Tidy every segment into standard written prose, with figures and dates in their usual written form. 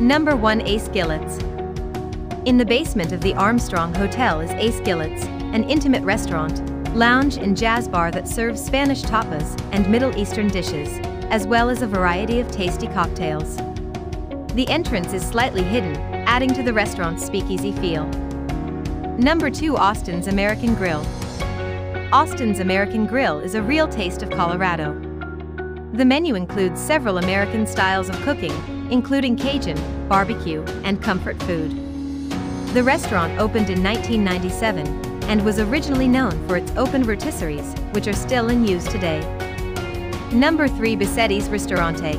Number 1, Ace Gillets. In the basement of the Armstrong Hotel is Ace Gillets, an intimate restaurant, lounge and jazz bar that serves Spanish tapas and Middle Eastern dishes, as well as a variety of tasty cocktails. The entrance is slightly hidden, adding to the restaurant's speakeasy feel. Number 2, Austin's American Grill. Austin's American Grill is a real taste of Colorado. The menu includes several American styles of cooking, including Cajun, barbecue, and comfort food. The restaurant opened in 1997 and was originally known for its open rotisseries, which are still in use today. Number 3, Bisetti's Ristorante.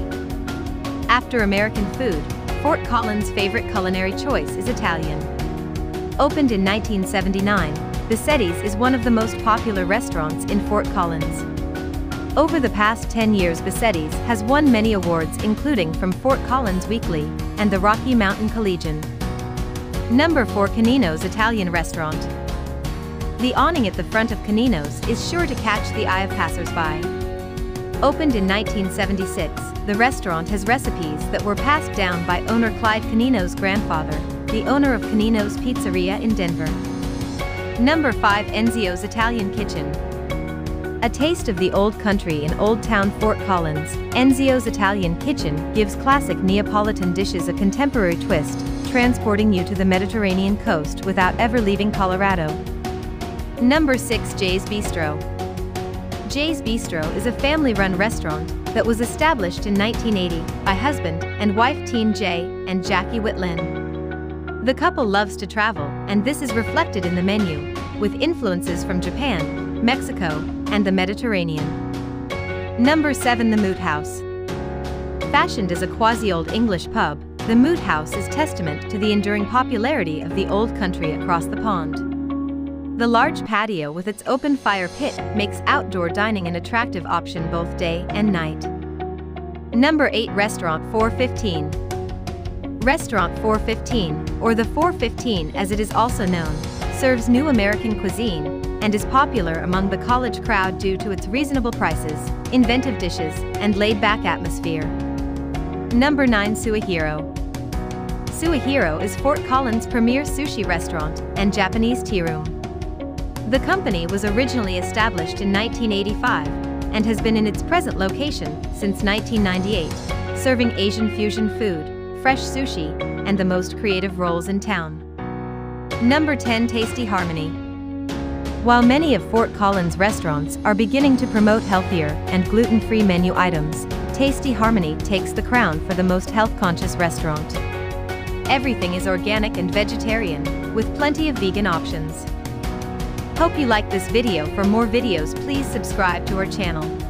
After American food, Fort Collins' favorite culinary choice is Italian. Opened in 1979, Bisetti's is one of the most popular restaurants in Fort Collins. Over the past 10 years, Bisetti's has won many awards, including from Fort Collins Weekly and the Rocky Mountain Collegian. Number 4, Canino's Italian Restaurant. The awning at the front of Canino's is sure to catch the eye of passersby. Opened in 1976, the restaurant has recipes that were passed down by owner Clyde Canino's grandfather, the owner of Canino's Pizzeria in Denver. Number 5, Enzio's Italian Kitchen. A taste of the old country in Old Town Fort Collins, Enzio's Italian Kitchen gives classic Neapolitan dishes a contemporary twist, transporting you to the Mediterranean coast without ever leaving Colorado. Number 6, Jay's Bistro. Jay's Bistro is a family-run restaurant that was established in 1980 by husband and wife Teen Jay and Jackie Whitlin. The couple loves to travel, and this is reflected in the menu, with influences from Japan, Mexico, and the Mediterranean. Number 7, The Moot House. Fashioned as a quasi-Old English pub, The Moot House is testament to the enduring popularity of the old country across the pond. The large patio with its open fire pit makes outdoor dining an attractive option both day and night. Number 8, Restaurant 415. Restaurant 415, or the 415 as it is also known, serves new American cuisine and is popular among the college crowd due to its reasonable prices, inventive dishes, and laid-back atmosphere. Number 9, Suihiro. Suihiro is Fort Collins' premier sushi restaurant and Japanese tea room. The company was originally established in 1985 and has been in its present location since 1998, serving Asian fusion food, fresh sushi, and the most creative rolls in town. Number 10, Tasty Harmony. While many of Fort Collins' restaurants are beginning to promote healthier and gluten-free menu items, Tasty Harmony takes the crown for the most health-conscious restaurant. Everything is organic and vegetarian, with plenty of vegan options. Hope you liked this video. For more videos, please subscribe to our channel.